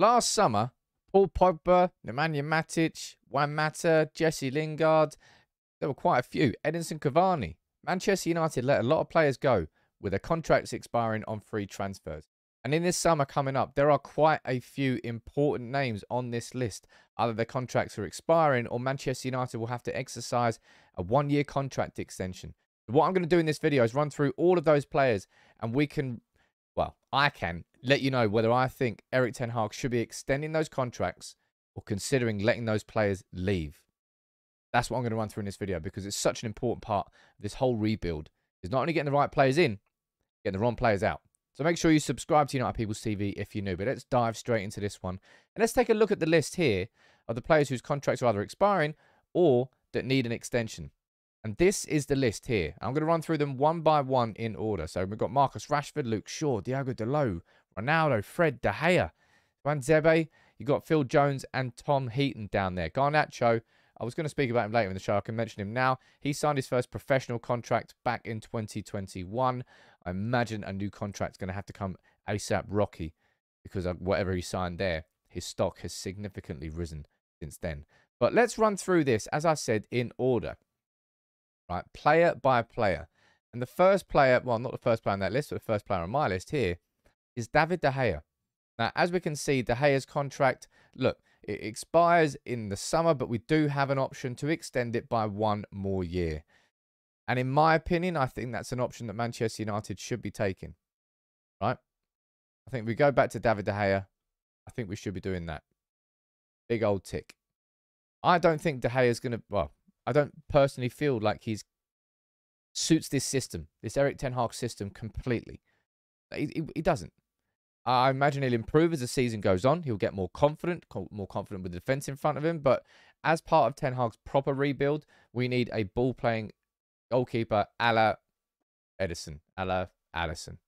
Last summer, Paul Pogba, Nemanja Matic, Juan Mata, Jesse Lingard, there were quite a few. Edinson Cavani. Manchester United let a lot of players go with their contracts expiring on free transfers. And in this summer coming up, there are quite a few important names on this list. Either their contracts are expiring or Manchester United will have to exercise a one-year contract extension. What I'm going to do in this video is run through all of those players and we can, well, I can let you know whether I think Erik ten Hag should be extending those contracts or considering letting those players leave. That's what I'm going to run through in this video because it's such an important part of this whole rebuild. It's not only getting the right players in, getting the wrong players out. So make sure you subscribe to United People's TV if you're new. But let's dive straight into this one. And let's take a look at the list here of the players whose contracts are either expiring or that need an extension. And this is the list here. I'm going to run through them one by one in order. So we've got Marcus Rashford, Luke Shaw, Diogo Dalot, Ronaldo, Fred, De Gea, Tuanzebe. You've got Phil Jones and Tom Heaton down there. Garnacho, I was going to speak about him later in the show. I can mention him now. He signed his first professional contract back in 2021. I imagine a new contract's going to have to come ASAP Rocky because of whatever he signed there, his stock has significantly risen since then. But let's run through this, as I said, in order. Right, player by player. And the first player, well, not the first player on that list, but the first player on my list here is David De Gea. Now, as we can see, De Gea's contract, look, it expires in the summer, but we do have an option to extend it by one more year. And in my opinion, I think that's an option that Manchester United should be taking. Right? I think we go back to David De Gea. I think we should be doing that. Big old tick. I don't think De Gea's going to, well, I don't personally feel like he suits this system, this Erik ten Hag system completely. He doesn't. I imagine he'll improve as the season goes on. He'll get more confident with the defence in front of him. But as part of Ten Hag's proper rebuild, we need a ball-playing goalkeeper a la Edison, a la Allison.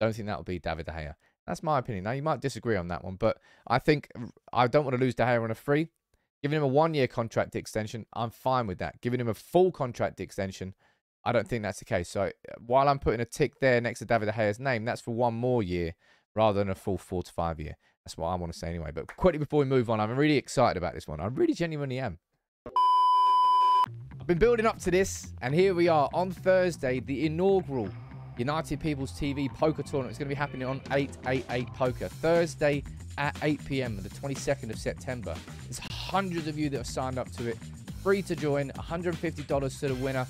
Don't think that'll be David De Gea. That's my opinion. Now, you might disagree on that one, but I think I don't want to lose De Gea on a free. Giving him a one-year contract extension, I'm fine with that. Giving him a full contract extension, I don't think that's the case. So while I'm putting a tick there next to David De Gea's name, that's for one more year, rather than a full 4 to 5 year. That's what I want to say anyway. But quickly before we move on, I'm really excited about this one. I really genuinely am. I've been building up to this, and here we are on Thursday, the inaugural United People's TV poker tournament. It's going to be happening on 888 Poker, Thursday at 8 p.m. on the 22nd of September. There's hundreds of you that have signed up to it. Free to join, $150 to the winner.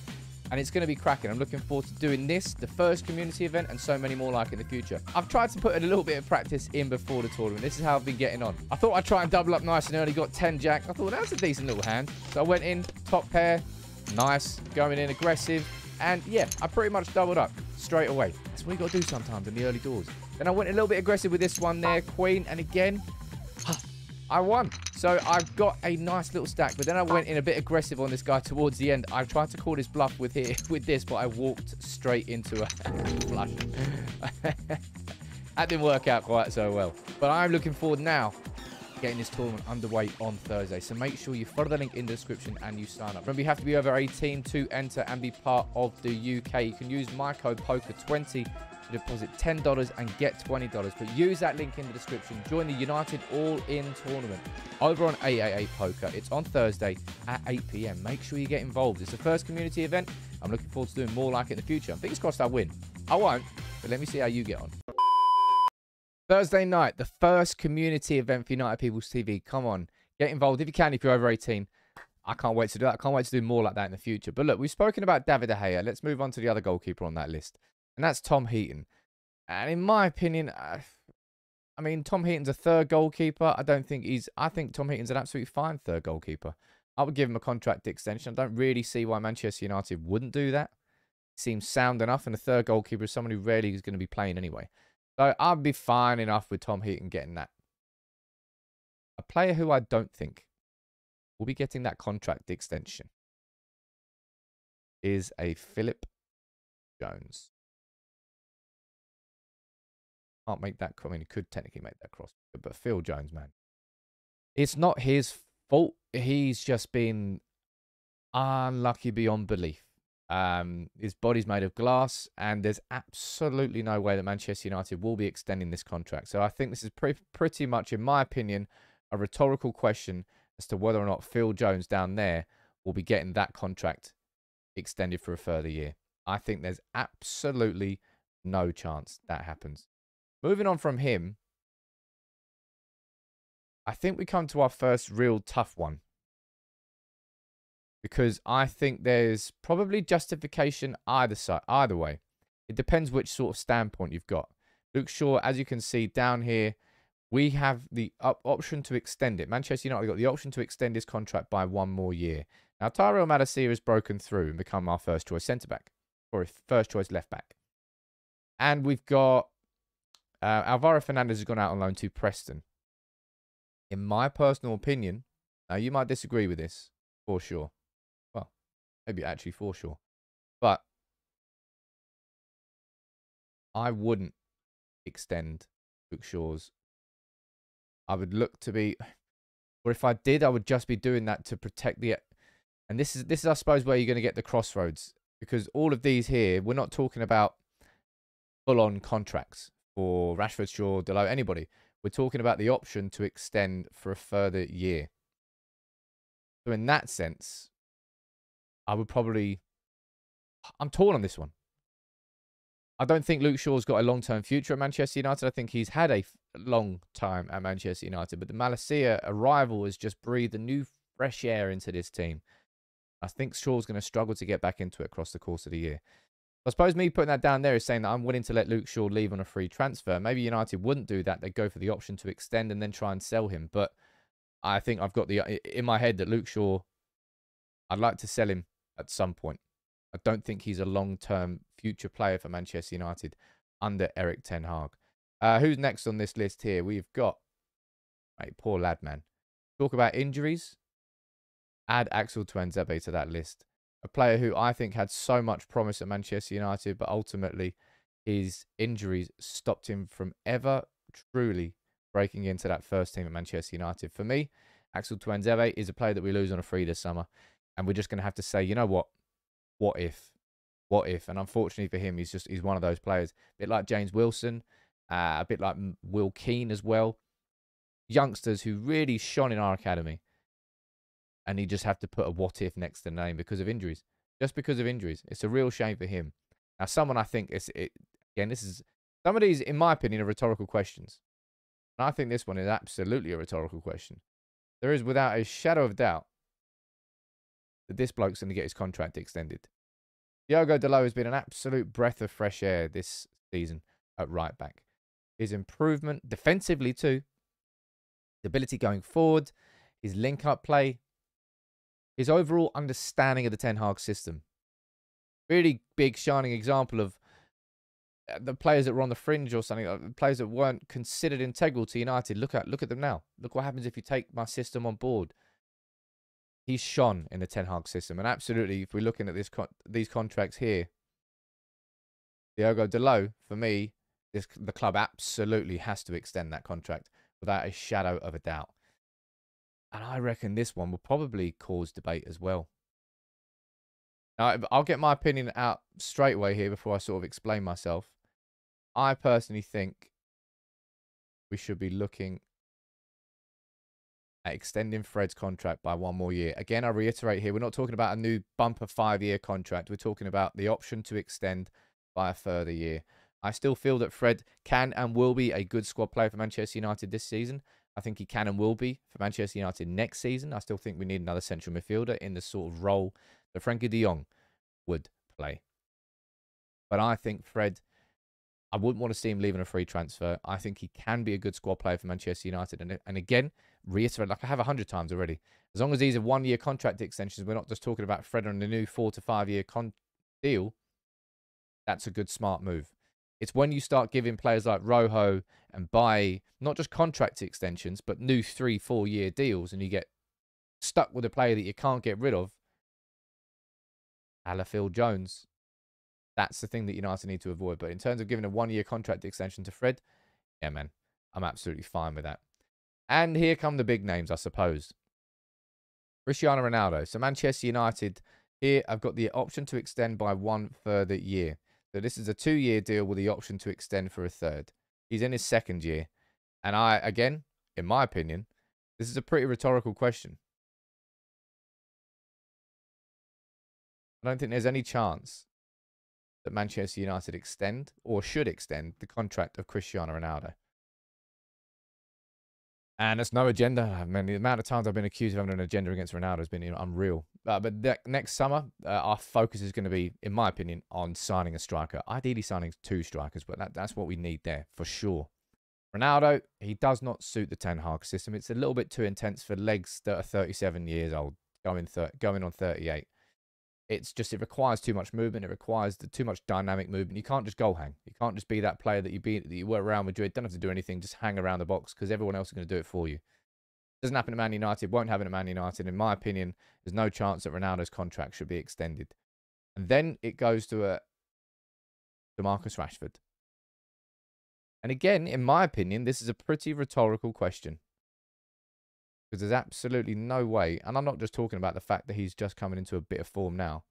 And it's going to be cracking. I'm looking forward to doing this, the first community event, and so many more like in the future. I've tried to put in a little bit of practice in before the tournament. This is how I've been getting on. I thought I'd try and double up nice and early. Got 10 jack. I thought that was a decent little hand. So I went in, top pair, nice, going in aggressive. And yeah, I pretty much doubled up straight away. That's what you got to do sometimes in the early doors. Then I went a little bit aggressive with this one there, queen. And again, I won. So I've got a nice little stack, but then I went in a bit aggressive on this guy towards the end. I tried to call his bluff with here with this, but I walked straight into a flush. That didn't work out quite so well. But I'm looking forward now to getting this tournament underway on Thursday. So make sure you follow the link in the description and you sign up. Remember, you have to be over 18 to enter and be part of the UK. You can use my code POKER20 to deposit $10 and get $20. But use that link in the description. Join the United All-In Tournament over on 888 Poker. It's on Thursday at 8 p.m. Make sure you get involved. It's the first community event. I'm looking forward to doing more like it in the future. Fingers crossed I win. I won't, but let me see how you get on. Thursday night, the first community event for United People's TV. Come on, get involved if you can, if you're over 18. I can't wait to do that. I can't wait to do more like that in the future. But look, we've spoken about David De Gea. Let's move on to the other goalkeeper on that list. And that's Tom Heaton. And in my opinion, I mean, Tom Heaton's a third goalkeeper. I think Tom Heaton's an absolutely fine third goalkeeper. I would give him a contract extension. I don't really see why Manchester United wouldn't do that. He seems sound enough. And a third goalkeeper is someone who rarely is going to be playing anyway. So I'd be fine enough with Tom Heaton getting that. A player who I don't think will be getting that contract extension is a Philip Jones. Can't make that, I mean, he could technically make that cross, but Phil Jones, man. It's not his fault. He's just been unlucky beyond belief. His body's made of glass, and there's absolutely no way that Manchester United will be extending this contract. So I think this is pretty much, in my opinion, a rhetorical question as to whether or not Phil Jones down there will be getting that contract extended for a further year. I think there's absolutely no chance that happens. Moving on from him, I think we come to our first real tough one, because I think there's probably justification either side, either way. It depends which sort of standpoint you've got. Luke Shaw, as you can see down here, we have the option to extend it. Manchester United got the option to extend his contract by one more year. Now, Tyrell Malacia has broken through and become our first-choice centre-back, or first-choice left-back. And we've got Alvaro Fernandes has gone out on loan to Preston. In my personal opinion, now you might disagree with this, for sure. Maybe actually for sure. But I wouldn't extend Luke Shaw's. I would look to be, or if I did, I would just be doing that to protect the, and this is I suppose where you're going to get the crossroads, because all of these here, we're not talking about full-on contracts for Rashford, Shaw, Dalot, anybody. We're talking about the option to extend for a further year. So in that sense, I would probably, I'm torn on this one. I don't think Luke Shaw's got a long-term future at Manchester United. I think he's had a long time at Manchester United, but the Malacia arrival has just breathed a new fresh air into this team. I think Shaw's going to struggle to get back into it across the course of the year. I suppose me putting that down there is saying that I'm willing to let Luke Shaw leave on a free transfer. Maybe United wouldn't do that. They'd go for the option to extend and then try and sell him. But I think I've got in my head that Luke Shaw, I'd like to sell him at some point. I don't think he's a long-term future player for Manchester United under Erik ten Hag. Who's next on this list here? We've got, mate, poor lad, man. Talk about injuries. Add Axel Tuanzebe to that list. A player who I think had so much promise at Manchester United, but ultimately his injuries stopped him from ever truly breaking into that first team at Manchester United. For me, Axel Tuanzebe is a player that we lose on a free this summer. And we're just going to have to say, you know what? What if? What if? And unfortunately for him, he's one of those players. A bit like James Wilson, a bit like Will Keane as well. Youngsters who really shone in our academy. And he just have to put a what if next to the name because of injuries. Just because of injuries. It's a real shame for him. Now, someone I think, again, this is, some of these, in my opinion, are rhetorical questions. And I think this one is absolutely a rhetorical question. There is, without a shadow of doubt, that this bloke's going to get his contract extended. Diogo Dalot has been an absolute breath of fresh air this season at right back. His improvement defensively too, his ability going forward, his link-up play, his overall understanding of the Ten Hag system. Really big shining example of the players that were on the fringe or something, players that weren't considered integral to United. Look at them now. Look what happens if you take my system on board. He's shone in the Ten Hag system. And absolutely, if we're looking at these contracts here, Diogo Dalot, for me, the club absolutely has to extend that contract without a shadow of a doubt. And I reckon this one will probably cause debate as well. Now, I'll get my opinion out straight away here before I sort of explain myself. I personally think we should be looking at extending Fred's contract by one more year. Again, I reiterate here, we're not talking about a new bumper 5-year contract. We're talking about the option to extend by a further year. I still feel that Fred can and will be a good squad player for Manchester United this season. I think he can and will be for Manchester United next season. I still think we need another central midfielder in the sort of role that Frankie de Jong would play. But I think Fred, I wouldn't want to see him leaving a free transfer. I think he can be a good squad player for Manchester United. And again, reiterate, like I have 100 times already, as long as these are 1-year contract extensions, we're not just talking about Fred on the new 4 to 5 year deal. That's a good smart move. It's when you start giving players like Rojo and Bailly not just contract extensions, but new 3-4 year deals, and you get stuck with a player that you can't get rid of, a la Phil Jones. That's the thing that United need to avoid. But in terms of giving a 1-year contract extension to Fred, yeah, man, I'm absolutely fine with that. And here come the big names, I suppose. Cristiano Ronaldo. So Manchester United Here, I've got the option to extend by one further year. So this is a two-year deal with the option to extend for a third. He's in his second year. And I, again, in my opinion, this is a pretty rhetorical question. I don't think there's any chance that Manchester United extend or should extend the contract of Cristiano Ronaldo. And it's no agenda. I mean, the amount of times I've been accused of having an agenda against Ronaldo has been unreal. But next summer, our focus is going to be, in my opinion, on signing a striker. Ideally signing two strikers, but that's what we need there for sure. Ronaldo, he does not suit the Ten Hag system. It's a little bit too intense for legs that are 37 years old, going on 38. It's just, it requires too much movement. It requires too much dynamic movement. You can't just goal hang. You can't just be that player that you were around Madrid. Don't have to do anything. Just hang around the box because everyone else is going to do it for you. Doesn't happen at Man United. Won't happen at Man United. In my opinion, there's no chance that Ronaldo's contract should be extended. And then it goes to Marcus Rashford. And again, in my opinion, this is a pretty rhetorical question. Because there's absolutely no way, and I'm not just talking about the fact that he's just coming into a bit of form now.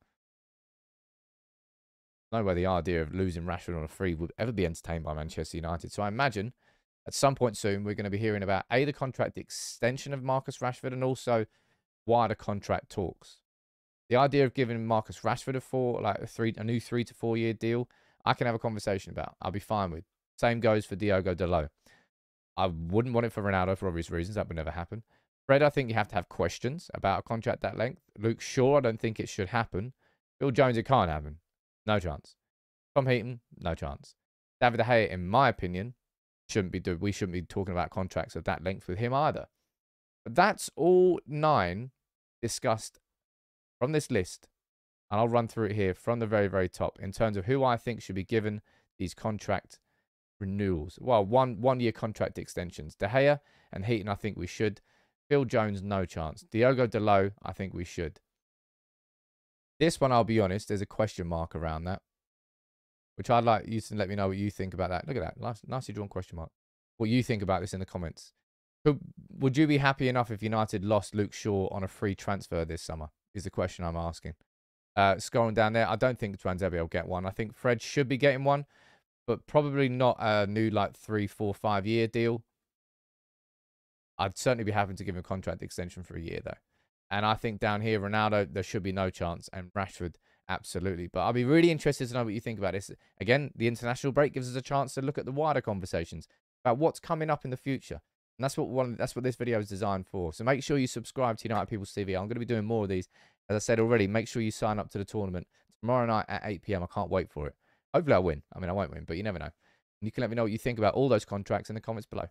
No way the idea of losing Rashford on a free would ever be entertained by Manchester United. So I imagine at some point soon we're going to be hearing about A, the contract extension of Marcus Rashford, and also wider contract talks. The idea of giving Marcus Rashford a new 3 to 4 year deal, I can have a conversation about. I'll be fine with. Same goes for Diogo Dalot. I wouldn't want it for Ronaldo for obvious reasons. That would never happen. Fred, I think you have to have questions about a contract that length. Luke Shaw, I don't think it should happen. Phil Jones, it can't happen. No chance. Tom Heaton, no chance. David De Gea, in my opinion, we shouldn't be talking about contracts of that length with him either. But that's all 9 discussed from this list. And I'll run through it here from the very, very top in terms of who I think should be given these contract renewals. Well, one-year contract extensions. De Gea and Heaton, I think we should. Phil Jones, no chance. Diogo Dalot, I think we should. This one, I'll be honest, there's a question mark around that, which I'd like you to let me know what you think about that. Look at that. Nicely drawn question mark. What you think about this in the comments. Would you be happy enough if United lost Luke Shaw on a free transfer this summer? Is the question I'm asking. Scrolling down there, I don't think Tuanzebe will get one. I think Fred should be getting one, but probably not a new 3, 4, 5 year deal. I'd certainly be happy to give him a contract extension for a year, though. And I think down here, Ronaldo, there should be no chance. And Rashford, absolutely. But I'll be really interested to know what you think about this. Again, the international break gives us a chance to look at the wider conversations about what's coming up in the future. And that's what this video is designed for. So make sure you subscribe to United People's TV. I'm going to be doing more of these. As I said already, make sure you sign up to the tournament tomorrow night at 8 PM. I can't wait for it. Hopefully I win. I mean, I won't win, but you never know. And you can let me know what you think about all those contracts in the comments below.